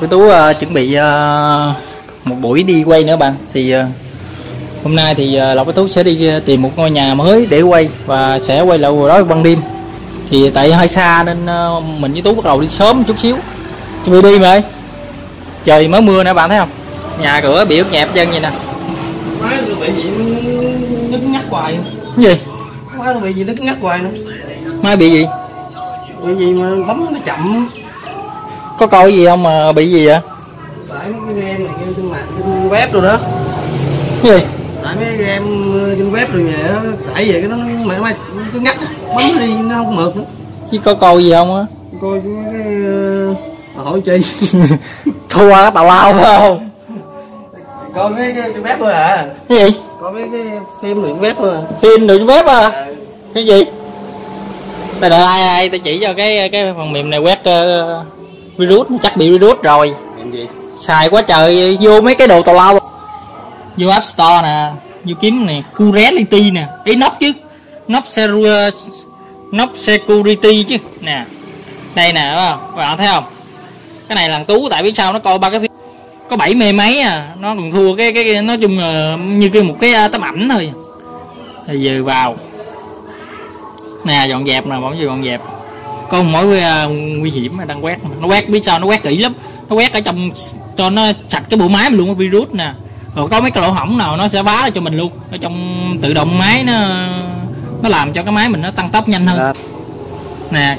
Lộc với Tú chuẩn bị một buổi đi quay nữa bạn. Thì hôm nay thì Lộc với Tú sẽ đi tìm một ngôi nhà mới để quay và sẽ quay lại đó ban đêm. Thì tại hơi xa nên mình với Tú bắt đầu đi sớm chút xíu. Chuẩn bị đi mà ơi. Trời mới mưa nè bạn thấy không? Nhà cửa bị ướt nhẹp chân vậy nè. Má tôi bị gì nứt nhắc hoài. Cái gì? Má tôi bị gì nứt nhắc hoài nữa. Má bị gì? Bị gì mà bấm nó chậm. Có coi gì không mà bị gì vậy? Tại mấy cái game này game trên mạng trên web rồi đó. Cái gì? Tại mấy game trên web rồi vậy đó. Tại vì cái nó mày cứ ngắt bấm đi nó không mượt nữa. Chứ có coi gì không á? Coi cái hỏi chi? Thua cái tào lao phải không? Coi mấy cái trên web thôi à. Cái gì? Coi mấy cái phim trên web thôi à. Phim trên web à? À. Cái gì? Tại ai tao chỉ cho cái phần mềm này quét virus, chắc bị virus rồi. Làm gì? Xài quá trời, vô mấy cái đồ tào lao. Vô App Store nè, vô kiếm nè, Currency nè, ý nóc chứ. Nóc security chứ. Nè. Đây nè các bạn thấy không? Cái này là Tú tại biết sao nó coi ba cái phim có 70 mấy à, nó còn thua cái nói chung là như cái một cái tấm ảnh thôi. Thì giờ vào. Nè dọn dẹp nè, bỗng giờ dọn dẹp. Có một mối nguy hiểm mà đang quét. Nó quét biết sao, nó quét kỹ lắm. Nó quét ở trong cho nó sạch cái bộ máy mình luôn, cái virus nè. Rồi có mấy cái lỗ hổng nào nó sẽ vá lại cho mình luôn. Ở trong tự động máy nó làm cho cái máy mình nó tăng tốc nhanh hơn. Nè.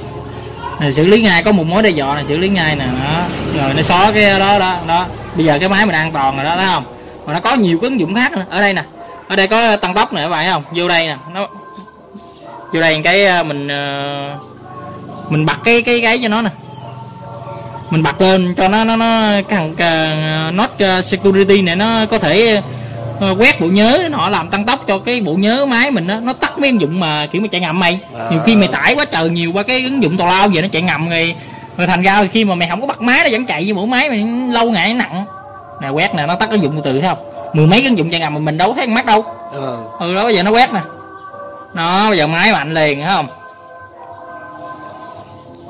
Này, xử lý ngay, có một mối đe dọa này xử lý ngay nè đó. Rồi nó xóa cái đó đó đó. Bây giờ cái máy mình an toàn rồi đó, thấy không? Mà nó có nhiều cái ứng dụng khác nữa. Ở đây nè. Ở đây có tăng tốc nữa các bạn thấy không? Vô đây nè, nó vô đây cái mình bật cái cho nó nè. Mình bật lên cho nó cái nốt security này nó có thể quét bộ nhớ nó làm tăng tốc cho cái bộ nhớ máy mình nó tắt mấy ứng dụng mà kiểu mà chạy ngầm mày. Nhiều khi mày tải quá trời nhiều qua cái ứng dụng tào lao vậy nó chạy ngầm rồi thành ra khi mà mày không có bật máy nó vẫn chạy với bộ máy mày lâu ngày nó nặng. Nè quét nè, nó tắt ứng dụng từ thấy không? Mười mấy cái ứng dụng chạy ngầm mà mình đâu có thấy con mắt đâu. Đó bây giờ nó quét nè. Nó bây giờ máy mạnh liền thấy không?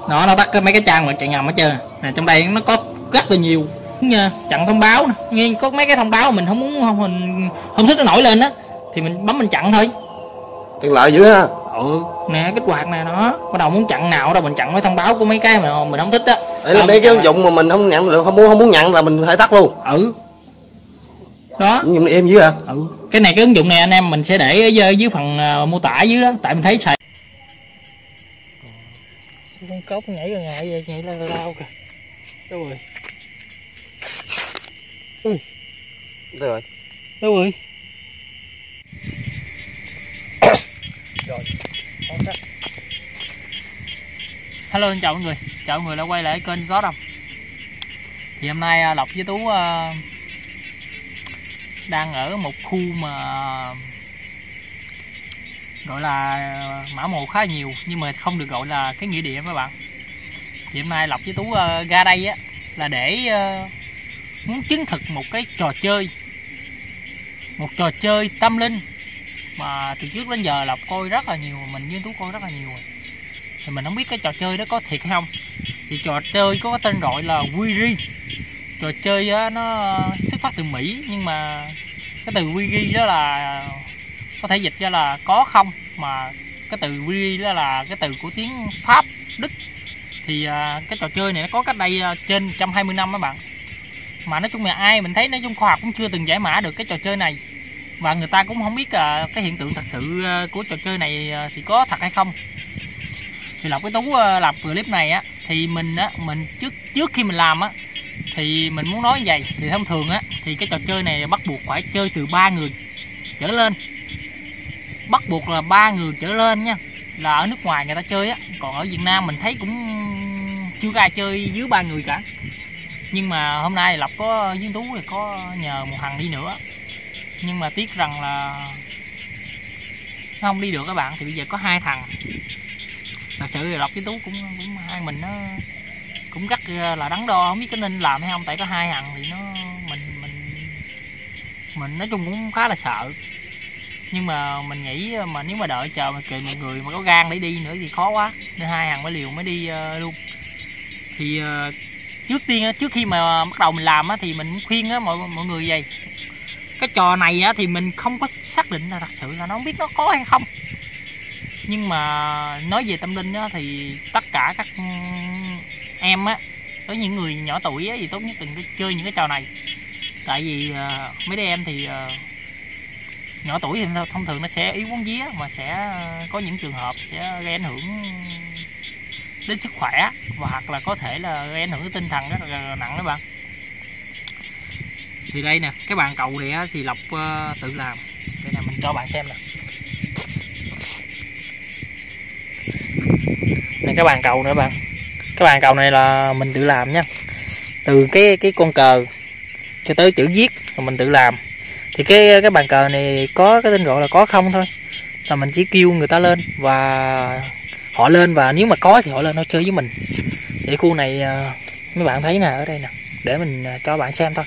Nó tắt cái mấy cái trang mà chạy ngầm hết trơn. Nè trong đây nó có rất là nhiều chặn thông báo nè, nghe có mấy cái thông báo mình không muốn không thích nó nổi lên á thì mình bấm mình chặn thôi. Tiện lợi dữ ha. Ừ, nè kích hoạt nè nó, bắt đầu muốn chặn nào đâu mình chặn mấy thông báo của mấy cái mà mình không thích á. Để là mấy cái ứng dụng mà mình không nhận được, không muốn nhận là mình phải tắt luôn. Ừ. Đó. Nhưng mà em dữ hả? Ừ. Cái này cái ứng dụng này anh em mình sẽ để ở dưới phần mô tả dưới đó, tại mình thấy xài. Con cốc nhảy rồi ngại nhảy là lao kìa. Đâu rồi? Ui. Đâu rồi? Đâu rồi? Rồi. Hello xin chào mọi người. Chào mọi người đã quay lại kênh Gió Đồng. Thì hôm nay Lộc với Tú đang ở một khu mà gọi là mã mồ khá nhiều nhưng mà không được gọi là cái nghĩa địa các bạn. Thì hôm nay Lộc với Tú ra đây á là để muốn chứng thực một cái trò chơi, một trò chơi tâm linh mà từ trước đến giờ Lộc coi rất là nhiều, mình với Tú coi rất là nhiều rồi. Thì mình không biết cái trò chơi đó có thiệt hay không. Thì trò chơi có tên gọi là Ouija. Trò chơi đó, nó xuất phát từ Mỹ nhưng mà cái từ Ouija đó là có thể dịch ra là có không, mà cái từ Ouija đó là cái từ của tiếng Pháp, Đức. Thì cái trò chơi này nó có cách đây trên 120 năm các bạn. Mà nói chung là mình thấy nói chung khoa học cũng chưa từng giải mã được cái trò chơi này. Và người ta cũng không biết cái hiện tượng thật sự của trò chơi này thì có thật hay không. Thì Lộc với Tú làm clip này á thì mình trước khi mình làm á thì mình muốn nói như vậy. Thì thông thường á thì cái trò chơi này bắt buộc phải chơi từ 3 người trở lên. Bắt buộc là 3 người trở lên nha. Là ở nước ngoài người ta chơi á, còn ở Việt Nam mình thấy cũng chưa có ai chơi dưới 3 người cả. Nhưng mà hôm nay Lộc có với Tú thì có nhờ một thằng đi nữa. Nhưng mà tiếc rằng là nó không đi được các bạn. Thì bây giờ có 2 thằng. Thật sự thì Lộc với Tú cũng hai mình nó cũng rất là đắn đo, không biết có nên làm hay không. Tại có 2 thằng thì nó mình nói chung cũng khá là sợ. Nhưng mà mình nghĩ mà nếu mà đợi chờ mà kìa một người mà có gan để đi nữa thì khó quá. Nên 2 thằng mới liều mới đi luôn. Thì Trước tiên trước khi mà bắt đầu mình làm thì mình khuyên mọi người vậy. Cái trò này thì mình không có xác định là thật sự là nó không biết nó có hay không. Nhưng mà nói về tâm linh thì tất cả các em với những người nhỏ tuổi thì tốt nhất đừng có chơi những cái trò này. Tại vì mấy đứa em thì nhỏ tuổi thì thông thường nó sẽ yếu bóng vía, mà sẽ có những trường hợp sẽ gây ảnh hưởng đến sức khỏe, và hoặc là có thể là gây ảnh hưởng đến tinh thần rất là nặng đó bạn. Thì đây nè, cái bàn cầu này thì Lộc tự làm. Đây nè, mình cho bạn xem nè. Này cái bàn cầu nữa bạn. Cái bàn cầu này là mình tự làm nha. Từ cái con cờ cho tới chữ viết là mình tự làm. Thì cái bàn cờ này có cái tên gọi là có không thôi. Là mình chỉ kêu người ta lên và họ lên, và nếu mà có thì họ lên nó chơi với mình. Thì khu này mấy bạn thấy nè, ở đây nè, để mình cho bạn xem thôi.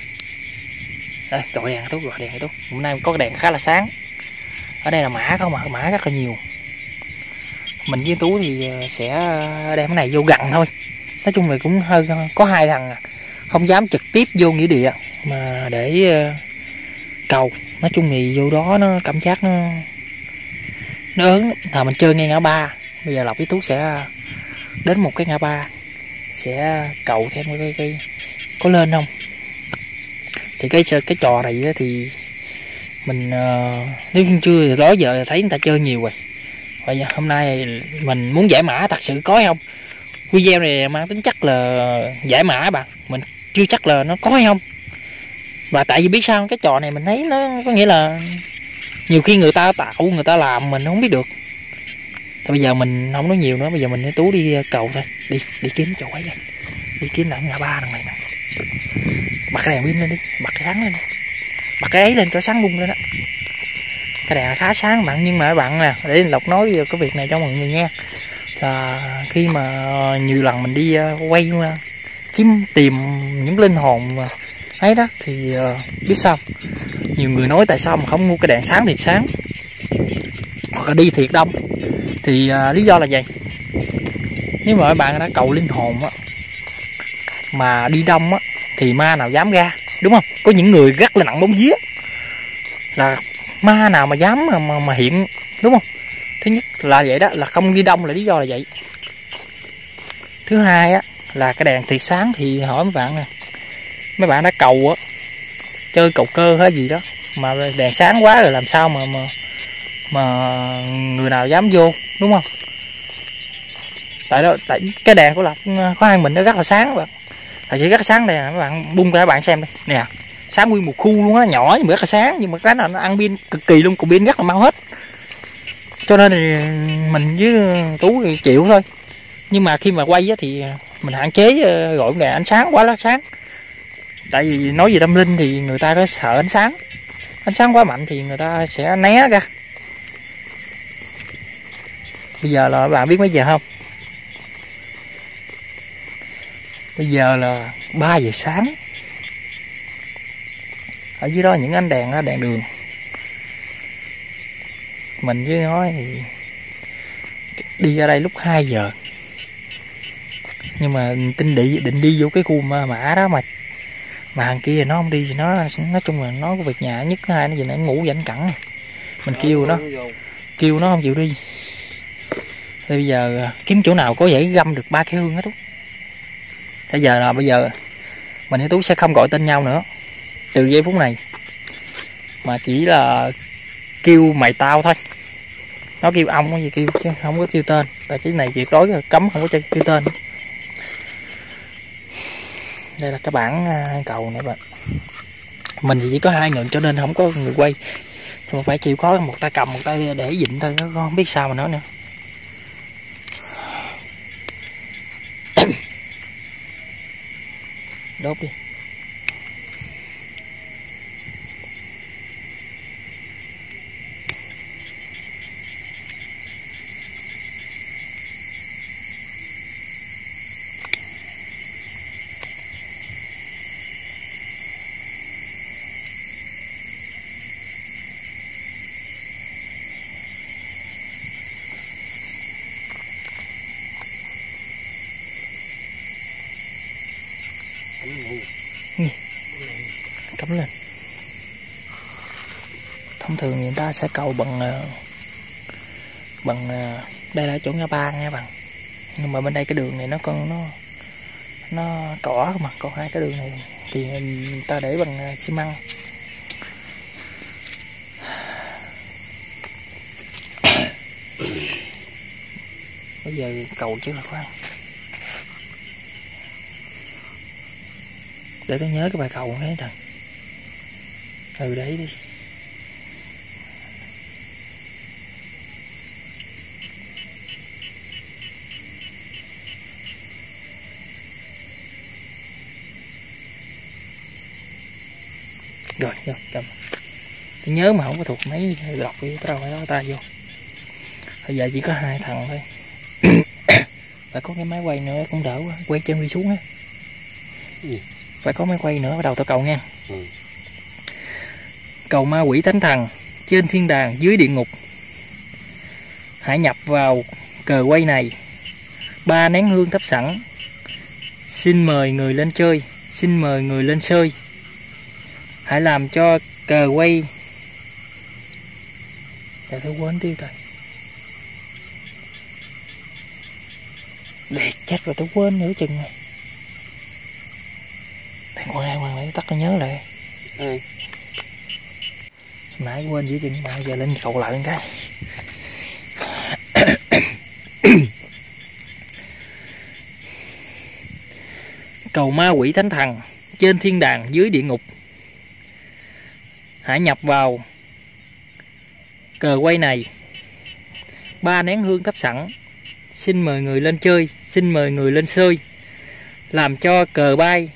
Đây, gọi đèn Tú, gọi đèn Tú. Hôm nay có cái đèn khá là sáng. Ở đây là mã không mà, mã rất là nhiều. Mình với Tú thì sẽ đem cái này vô gần thôi. Nói chung là cũng hơi có hai thằng không dám trực tiếp vô nghĩa địa mà để cầu. Nói chung thì vô đó nó cảm giác nó ớn. Thà mình chơi ngay ngã ba. Bây giờ Lộc với Tú sẽ đến một cái ngã ba, sẽ cầu thêm cái có lên không. Thì cái trò này thì mình nếu chưa thì đó giờ thấy người ta chơi nhiều rồi. Và hôm nay mình muốn giải mã thật sự có hay không. Video này mang tính chắc là giải mã bạn, mình chưa chắc là nó có hay không. Và tại vì biết sao, cái trò này mình thấy nó có nghĩa là nhiều khi người ta tạo, người ta làm mình không biết được. Thì bây giờ mình không nói nhiều nữa, bây giờ mình với Tú đi cầu thôi. Đi kiếm chỗ ấy đây. Đi kiếm lại ngã ba đằng này nè. Bật cái đèn pin lên đi, bật cái sáng lên đi. Bật cái ấy lên cho sáng bung lên đó. Cái đèn khá sáng bạn, nhưng mà các bạn nè, để Lộc nói cái việc này cho mọi người nghe. Là khi mà nhiều lần mình đi quay kiếm tìm những linh hồn ấy đó, thì biết sao, nhiều người nói tại sao mà không mua cái đèn sáng thiệt sáng, hoặc là đi thiệt đông. Thì lý do là vậy. Nếu mà các bạn đã cầu linh hồn mà đi đông thì ma nào dám ra, đúng không? Có những người rất là nặng bóng vía, là ma nào mà dám mà hiện, đúng không? Thứ nhất là vậy đó, là không đi đông là lý do là vậy. Thứ hai là cái đèn thiệt sáng thì hỏi mấy bạn nè, mấy bạn đã cầu chơi cầu cơ hay gì đó mà đèn sáng quá rồi làm sao mà người nào dám vô, đúng không? Tại đó, tại cái đèn của Lộc có hai mình nó rất là sáng bạn. Thật sự rất là sáng đây nè, các bạn bung ra các bạn xem đây nè, sáng nguyên một khu luôn á, nhỏ nhưng mà rất là sáng, nhưng mà cái nào nó ăn pin cực kỳ luôn, còn pin rất là mau hết. Cho nên thì mình với Tú thì chịu thôi. Nhưng mà khi mà quay thì mình hạn chế gọi đèn ánh sáng quá, nó sáng. Tại vì nói về tâm linh thì người ta có sợ ánh sáng. Ánh sáng quá mạnh thì người ta sẽ né ra. Bây giờ là bạn biết mấy giờ không? Bây giờ là 3 giờ sáng. Ở dưới đó những ánh đèn đó, đèn đường. Mình với nói thì đi ra đây lúc 2 giờ. Nhưng mà định đi vô cái khu mã đó mà hàng kia nó không đi thì nó nói chung là nó có việc nhà nhất hai nó gì nó ngủ rảnh cẳng. Mình kêu nó không chịu đi. Thì bây giờ kiếm chỗ nào có thể găm được 3 cái hương hết. Bây giờ mình với Tú sẽ không gọi tên nhau nữa từ giây phút này, mà chỉ là kêu mày tao thôi. Nó kêu ông cái gì kêu chứ không có kêu tên, tại cái này tuyệt đối cấm không có cho kêu tên. Đây là cái bảng cầu nãy bạn. Mình thì chỉ có 2 người cho nên không có người quay, mà phải chịu khó, một tay cầm một tay để dịnh thôi, nó không biết sao mà nói nữa. Đốt đi. cắm lên. Thông thường người ta sẽ câu bằng đây là chỗ ngã ba nha bạn, nhưng mà bên đây cái đường này nó cỏ mà, còn hai cái đường này thì người ta để bằng xi măng. Bây giờ cầu chứ là khoan, để tôi nhớ cái bài cầu thấy trời. Ừ đấy đi. Rồi, vô, cầm. Tôi nhớ mà không có thuộc mấy lọc đi, tao phải đó ta vô. Bây giờ chỉ có hai thằng thôi. Phải có cái máy quay nữa cũng đỡ quá, quay trên đi xuống á. Phải có máy quay nữa bắt đầu tao cầu nha. Cầu ma quỷ thánh thần, trên thiên đàng dưới địa ngục, hãy nhập vào cờ quay này. 3 nén hương thắp sẵn, xin mời người lên chơi, xin mời người lên chơi. Hãy làm cho cờ quay. Để tôi quên tiêu rồi. Để chết rồi, tôi quên nửa chừng rồi. Thằng quang lại tắt, tôi nhớ lại. Nãy quên giữa chừng mà giờ lên cầu lại cái. Cầu ma quỷ thánh thần, trên thiên đàng dưới địa ngục, hãy nhập vào cờ quay này. 3 nén hương thắp sẵn, xin mời người lên chơi, xin mời người lên chơi. Làm cho cờ bay,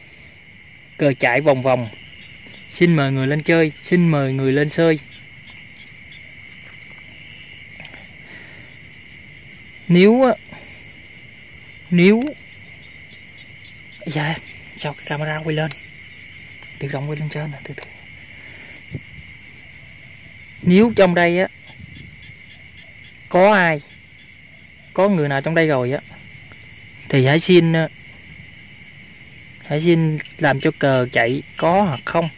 cờ chạy vòng vòng, xin mời người lên chơi, xin mời người lên chơi. Nếu dạ, sao cái camera quay lên, tự động quay lên trên nè, từ từ. Nếu trong đây á có ai, có người nào trong đây rồi á, thì hãy xin làm cho cờ chạy có hoặc không,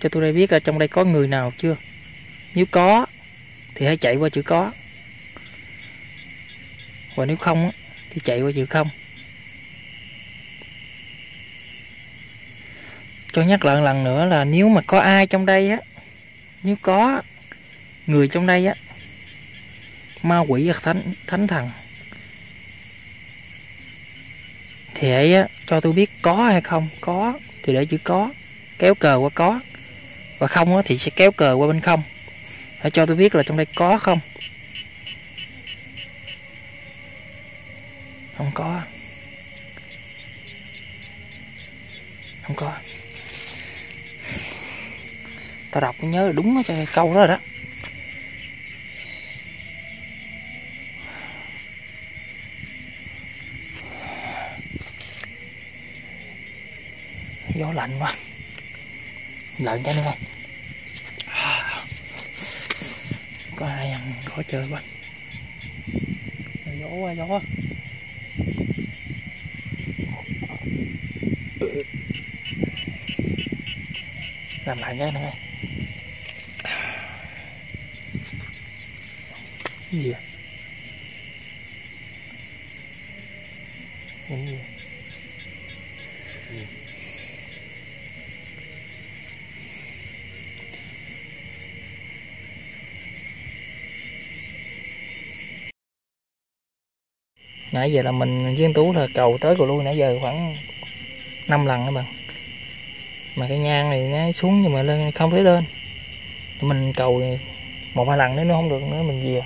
cho tôi đây biết ở trong đây có người nào chưa. Nếu có thì hãy chạy qua chữ có, và nếu không á thì chạy qua chữ không. Cho nhắc lại lần nữa là nếu mà có ai trong đây á, nếu có người trong đây á, ma quỷ hoặc thánh thần, thì hãy cho tôi biết có hay không. Có thì để chữ có, kéo cờ qua có, và không thì sẽ kéo cờ qua bên không. Hãy cho tôi biết là trong đây có không. Không có. Không có. Tao đọc tôi nhớ đúng cái câu đó rồi đó. Gió lạnh quá, lạnh cái nữa thôi. Có ai ăn khó chơi quá. Gió quá gió. Làm lại cái nữa thôi. Cái gì vậy? Cái gì? Nãy giờ là mình với anh Tú là cầu tới cầu lui nãy giờ khoảng 5 lần các bạn. Mà cái nhang này nó xuống nhưng mà lên không thấy lên. Mình cầu 1-2 lần, nếu nó không được nữa mình về.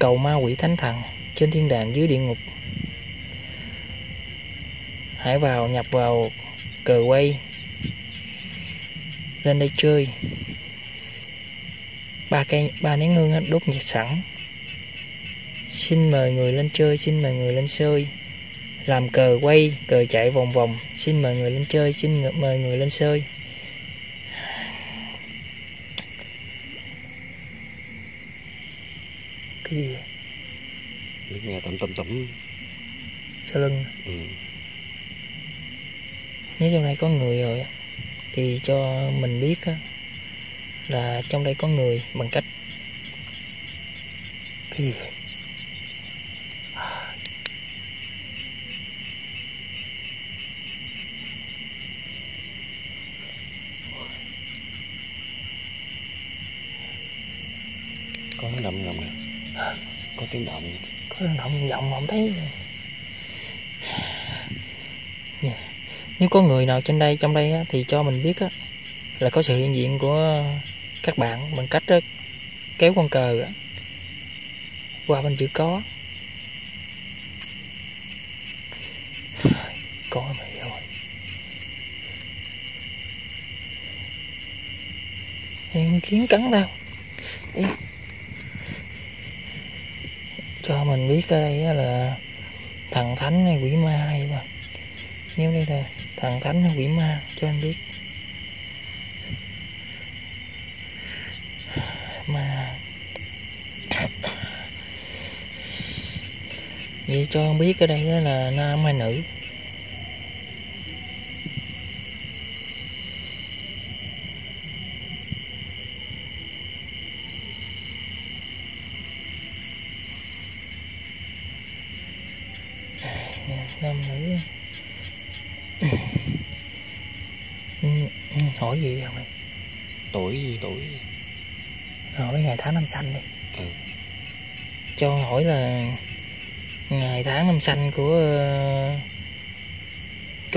Cầu ma quỷ thánh thần, trên thiên đàng dưới địa ngục, hãy vào nhập vào cờ quay, lên đây chơi. 3 nén hương đốt nhiệt sẵn, xin mời người lên chơi, xin mời người lên chơi. Làm cờ quay, cờ chạy vòng vòng, xin mời người lên chơi, xin mời người lên chơi. Cái gì vậy? Nghe tụm tụm tụm sau lưng. Nếu trong đây có người rồi thì cho mình biết là trong đây có người bằng cách cái gì có tiếng động nè, có tiếng động, vọng không thấy. Nếu có người nào trên đây, trong đây á, thì cho mình biết á, là có sự hiện diện của các bạn bằng cách á, kéo con cờ á, qua bên chữ có. Có mày rồi. Em kiến cắn tao. Đi. Cho mình biết ở đây á, là thằng Thánh hay quỷ ma hay mà. Nếu đây là thằng Thánh hay quỷ ma cho anh biết. Mà vậy cho anh biết ở đây là nam hay nữ. Nam nữ. Hỏi gì không em? Tuổi gì? Hỏi ngày tháng năm sanh đi. Cho hỏi là ngày tháng năm sanh của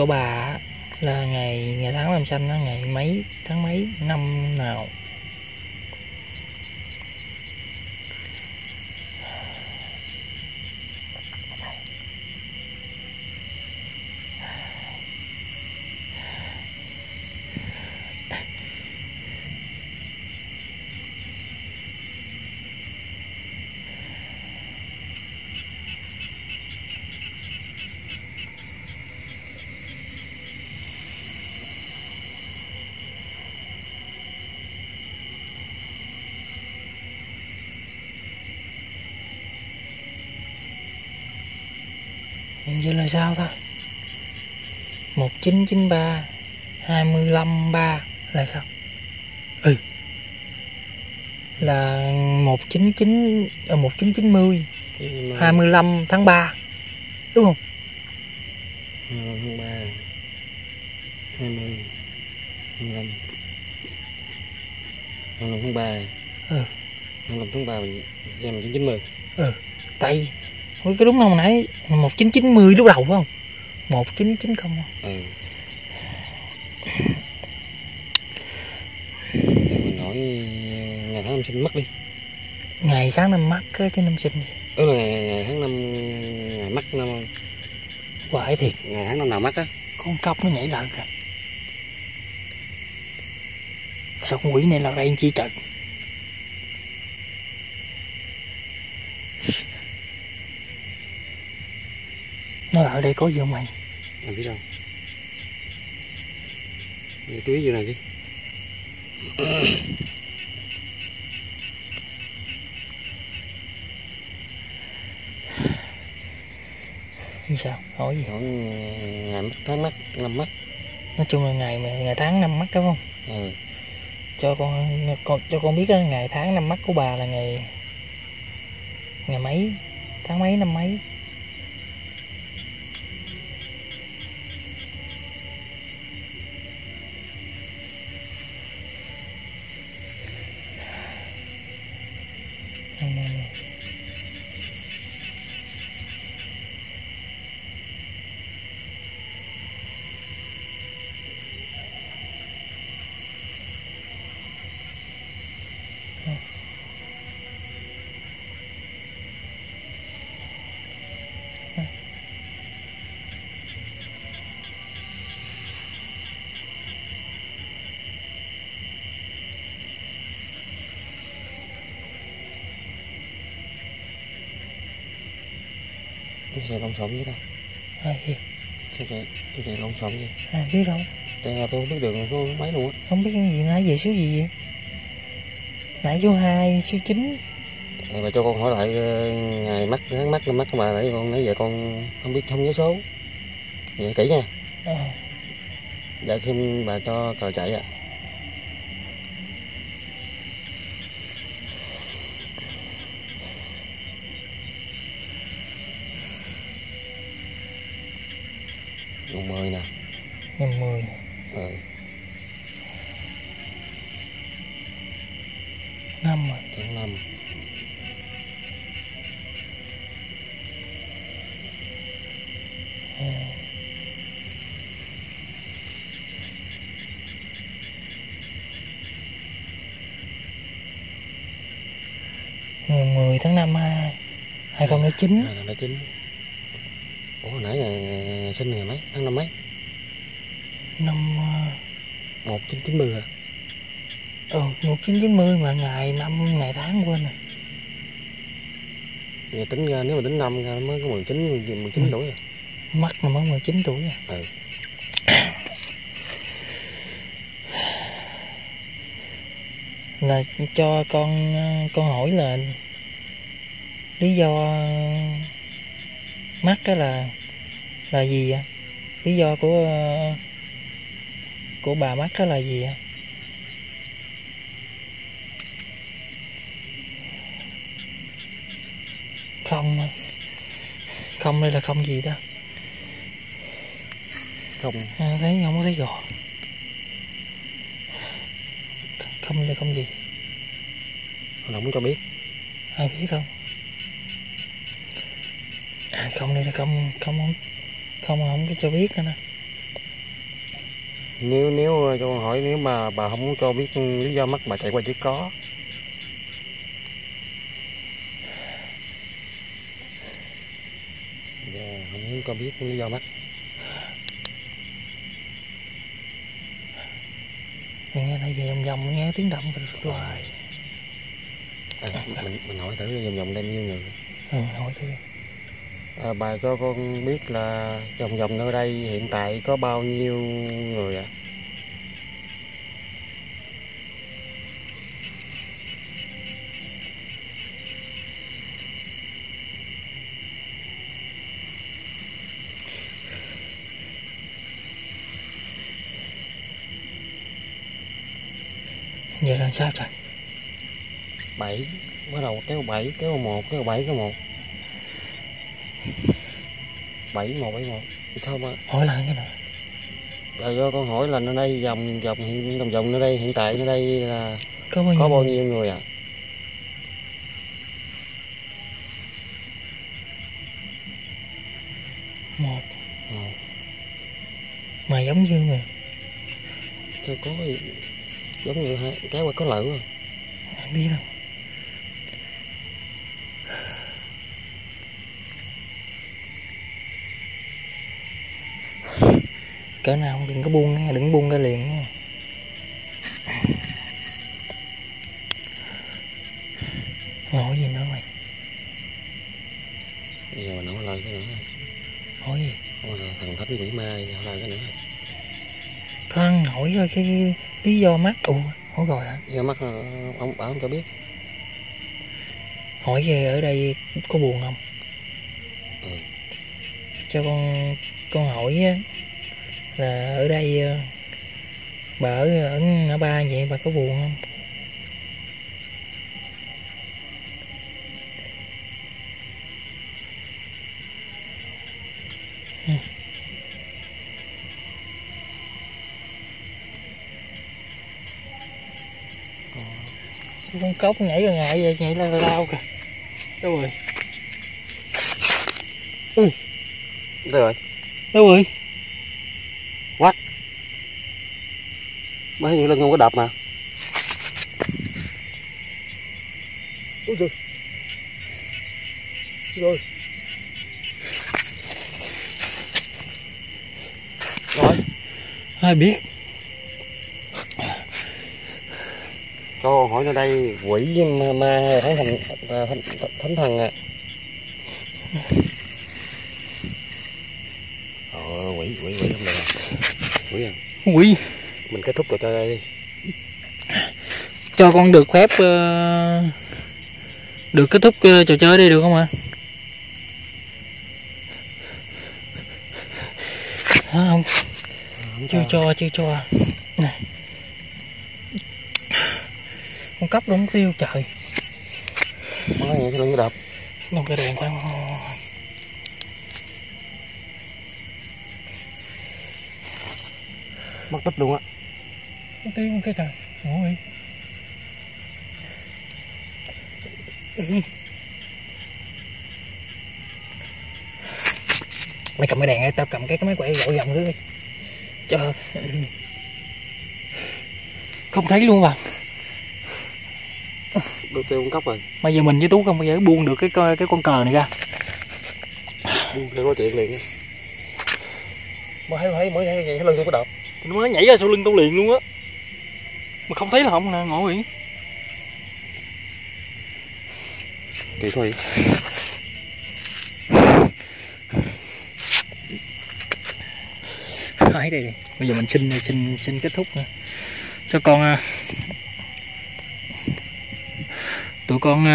bà là ngày tháng năm sanh đó, ngày mấy, tháng mấy, năm nào. Vậy là sao ta? 1993 253 là sao? Ừ. Là 1990 25 tháng 3. Đúng không? 25 tháng 3. 20 25 25 tháng 3. Ừ. 25 tháng 3 mình 1990. Ừ. Tại ủa cái đúng không nãy 1990 lúc đầu phải không? 1990 không? Ừ. Để mình nói ngày tháng năm sinh mất đi. Ngày sáng năm mất chứ năm sinh. Ừ là ngày tháng năm ngày mất năm. Quái thiệt. Ngày tháng năm nào mất á? Con cóc nó nhảy lợn kìa. Sao con quỷ này lọt đây chi trời? Nó ở đây có gì không mày? Làm biết đâu. Mày chú ý vô này đi. Như sao? Hỏi gì? Hỏi ngày mất, tháng mất, năm mất. Nói chung là ngày tháng năm mất đúng không? Ừ. Cho con biết đó, ngày tháng năm mất của bà là ngày mấy? Tháng mấy năm mấy? Xe lông xộm với tao. Xe lông xộm gì? À biết đâu. Tôi không biết đường số mấy luôn á. Không biết cái gì nãy về số gì vậy? Nãy số 2, số 9. Bà cho con hỏi lại ngày mắc, tháng mắc, năm mắc bà nãy con nãy giờ con không biết không nhớ số. Vậy kỹ nha. Dạ xin bà cho cầu chạy ạ. Nguồn 10 nè. 50. Ừ. 5 à. Tháng 5. Ngày 10 tháng 5 2009. 2009. Ủa hồi nãy là sinh ngày mấy? Tháng năm mấy? Năm 1990 hả? Ừ, 1990 mà ngày năm ngày tháng quên rồi. Vậy tính ra nếu mà tính năm ra mới có 19 tuổi rồi. Mắt mà mới 19 tuổi rồi. Ừ. Là cho con hỏi là lý do mắc cái là gì ạ? Lý do của bà mắc cái là gì ạ? Không đây là không gì đó. Không. À, thấy không có thấy gò. Không là không gì. Nó không cho biết. Ai biết không? À, không đây là không có cho biết nữa nè. Nếu cho con hỏi, nếu mà bà không muốn cho biết lý do mắc, bà chạy qua chữ có. Yeah, không muốn cho biết lý do mắc. Mình nghe nói về vòng nghe tiếng động rồi. Mình hỏi thử vòng đem nhiêu người. Ừ, hỏi thử. À, bà cho con biết là vòng nơi đây hiện tại có bao nhiêu người ạ? À? Vậy là sao trời? 7, bắt đầu kéo 7, kéo 1, kéo 7, kéo 1. 7, 1, 7, 1. Sao mà? Hỏi lại cái nào? Là do con hỏi là nơi đây vòng nơi đây hiện tại nơi đây là có bao nhiêu người ạ? À? Một. Ừ. Mà giống như mà. Sao có giống như hai cái qua có lỡ rồi. Em biết không? Cỡ nào đừng có buông nghe, đừng buông ra liền nha. Hỏi gì nữa mày? Bây giờ mình hỏi lời cái nữa. Hỏi gì? Hỏi lời thần thánh quỷ ma, hỏi lời cái nữa. Con hỏi rồi cái lý do mắc. Ủa, hỏi rồi hả? Lý do mắc ông bảo không cho biết. Hỏi về ở đây có buồn không? Ừ. Cho con hỏi á, là ở đây bà ở ngã ba vậy bà có buồn không? Con cốc nhảy rồi ngại vậy, nhảy là đau kìa. Đâu rồi? Ừ. Đâu rồi? Đâu rồi? Quát. Mấy nhiêu lưng không có đập mà. Ôi trời. Rồi. Rồi. Ai biết. Cho hỏi ở đây quỷ ma thánh thần ạ. À. Ờ, quỷ không được. Quỷ à? Quỷ. Mình kết thúc trò chơi đây đi. Cho con được phép được kết thúc trò chơi đi được không ạ? À? Không. Chưa cho này. Con cấp đúng tiêu trời. Mới vậy chứ đừng có đập. Đừng cái đường quay. Mất tích luôn á. Mất tiêu cái trời. Ôi. Mày cầm cái đèn ấy, tao cầm cái máy quay dạo vòng cứ chờ. Không thấy luôn mà. Đồ tiêu con cóc rồi. Bây giờ mình với Tú không bao giờ buông được cái con cờ này ra. Buông ra nói chuyện liền nha. Mới thấy nhảy lưng tôi có đập. Nó mới nhảy ra sau lưng tao liền luôn á. Mà không thấy là không nè, ngộ vậy. Kỳ thôi. Đây đi. Bây giờ mình xin kết thúc nữa. Cho con tụi con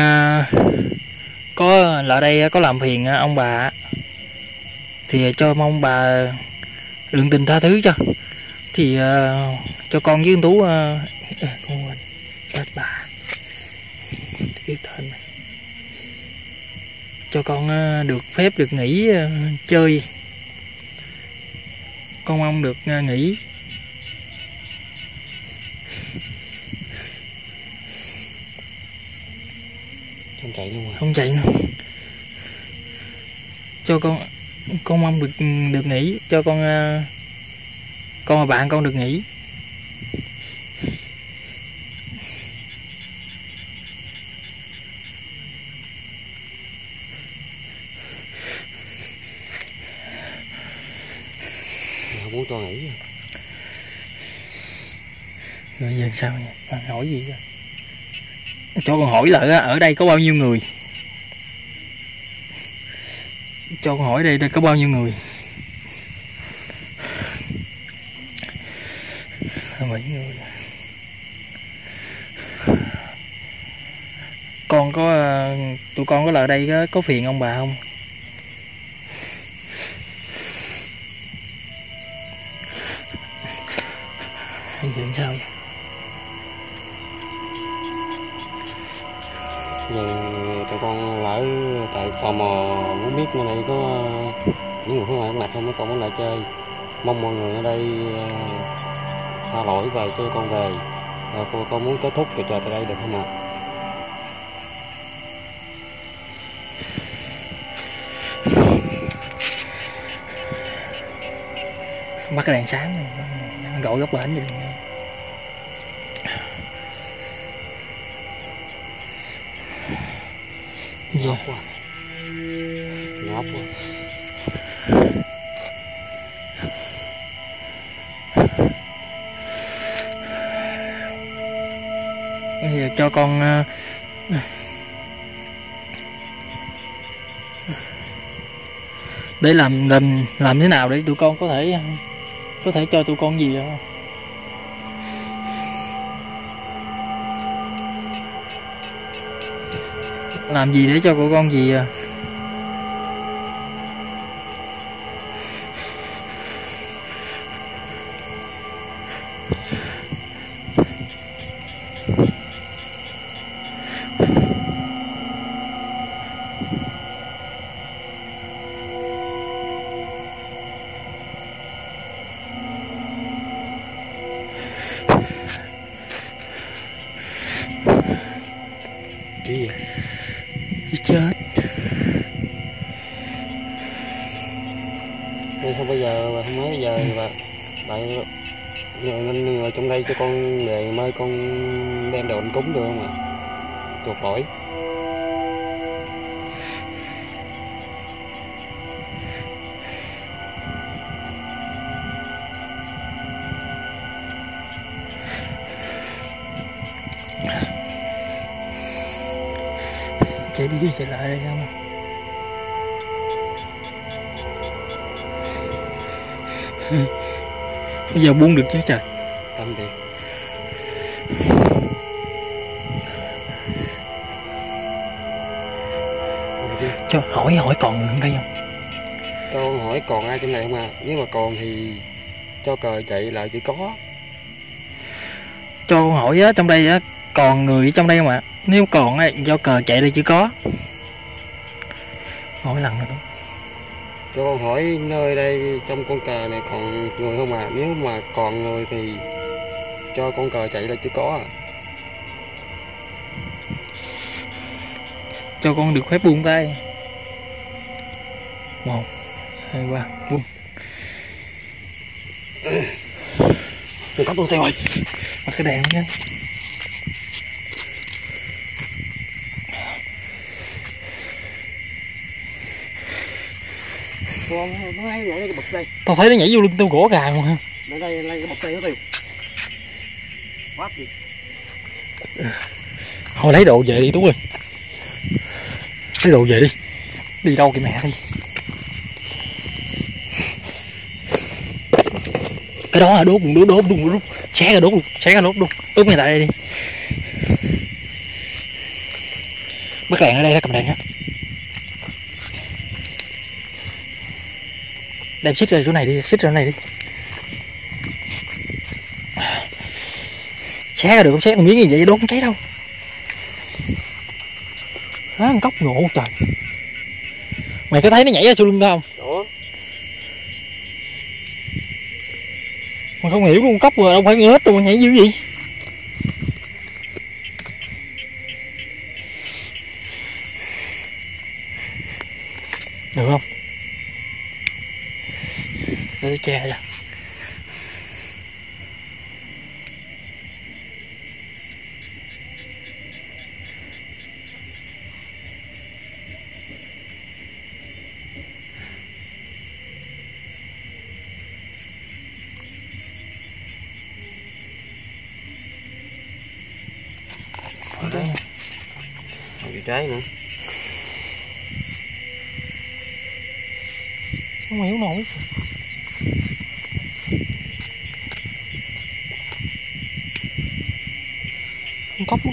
có lại đây có làm phiền ông bà thì cho mong bà lượng tình tha thứ cho. Thì cho con với Tú con quên chết bà cái tên này. Cho con được phép được nghỉ chơi. Con mong được nghỉ. Không chạy luôn rồi. Không chạy nữa. Cho con mong được nghỉ, cho con và bạn con được nghỉ. Muốn cho nghỉ rồi giờ sao vậy? Bạn hỏi gì vậy? Cho con hỏi lại ở đây có bao nhiêu người? Cho con hỏi đây có bao nhiêu người? Là 7 người. Con có tụi con có lại đây có phiền ông bà không? Chuyện sao vậy? Giờ tụi con lỡ tại tò mò muốn biết nơi đây có những người nước ngoài mặt không, mấy con muốn lại chơi. Mong mọi người ở đây tha lỗi và cho con về. Con muốn kết thúc trò chơi tại đây được không ạ? Bắt cái đèn sáng này, gọi góc bển vậy. Ngọc quá. Ngọc quá. Bây giờ cho con để làm thế nào để tụi con có thể cho tụi con gì không? Làm gì để cho tụi con gì à? Chết. Không bao giờ, không mấy bây giờ mà lại người trong đây cho con ngày mai con đem đồ ăn cúng được không ạ? Chuột lỗi. Chạy đi chạy lại đây không? Bây giờ buông được chứ trời. Tạm biệt. Cho hỏi còn người ở đây không? Cho hỏi còn ai trong này không à? Nếu mà còn thì cho cờ chạy là chỉ có. Cho hỏi á, trong đây á, còn người ở trong đây không ạ? Nếu còn á, do cờ chạy đây chỉ có. Mỗi lần nữa. Cho hỏi nơi đây trong con cờ này còn người không ạ? Nếu mà còn người thì cho con cờ chạy là chỉ có à. Cho con được phép buông tay. 1, 2, 3, buông. Đừng cắp buông tay rồi. Bật cái đèn nha. Con nó hay nhảy lên cái bậc đây. Tao thấy nó nhảy vô lưng tao gỗ gà mà. Để đây lên cái bậc đây nó tiêu. Quá gì. Thôi lấy đồ về đi Tú ơi. Lấy đồ về đi. Đi đâu kìa mẹ đi. Cái đó là đốt luôn. Xé ra đốt luôn. Đốt ngay tại đây đi. Bắt đèn ở đây ra, cầm đèn á. Đem xích ra chỗ này đi, Xé ra được không, xé một miếng như vậy đốt không cháy đâu. Nó ăn cóc ngộ trời. Mày có thấy nó nhảy ra sau lưng tao không? Ủa? Mày không hiểu con cóc mà đâu phải hết đâu mà nhảy dữ vậy. Được không? Để che ra. Trái nữa. Không hiểu nổi. Con cóc mất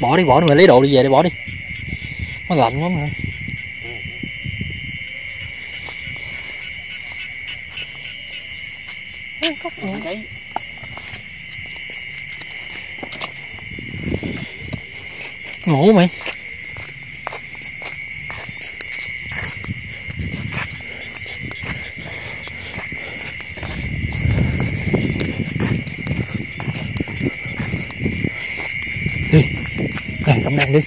Bỏ đi mày, lấy đồ đi về đi, bỏ đi. Nó lạnh lắm hả? Cóc luôn đấy. Ngủ mày. Cầm đèn đi.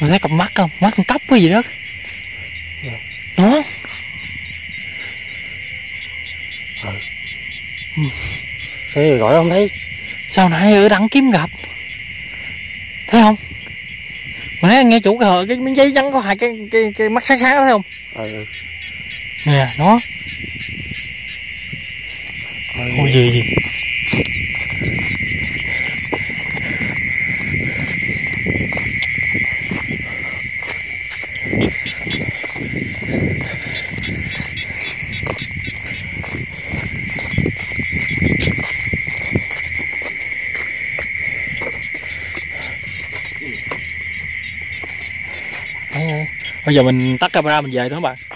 Mày thấy cặp mắt không? Mắt con cóc cái gì đó. Nó. Thế gọi không thấy. Sao nãy ở đặng kiếm gặp. Thấy không? Mày nghe chủ cái miếng giấy trắng có hai cái mắt sáng đó thấy không? Nè, nó. Ôi gì. Bây giờ mình tắt camera mình về thôi các bạn.